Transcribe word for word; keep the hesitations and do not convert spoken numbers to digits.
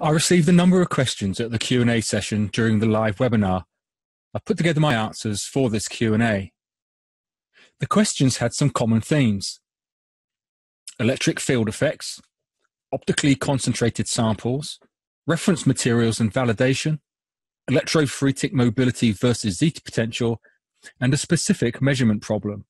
I received a number of questions at the Q and A session during the live webinar. I put together my answers for this Q and A. The questions had some common themes: electric field effects, optically concentrated samples, reference materials and validation, electrophoretic mobility versus zeta potential, and a specific measurement problem.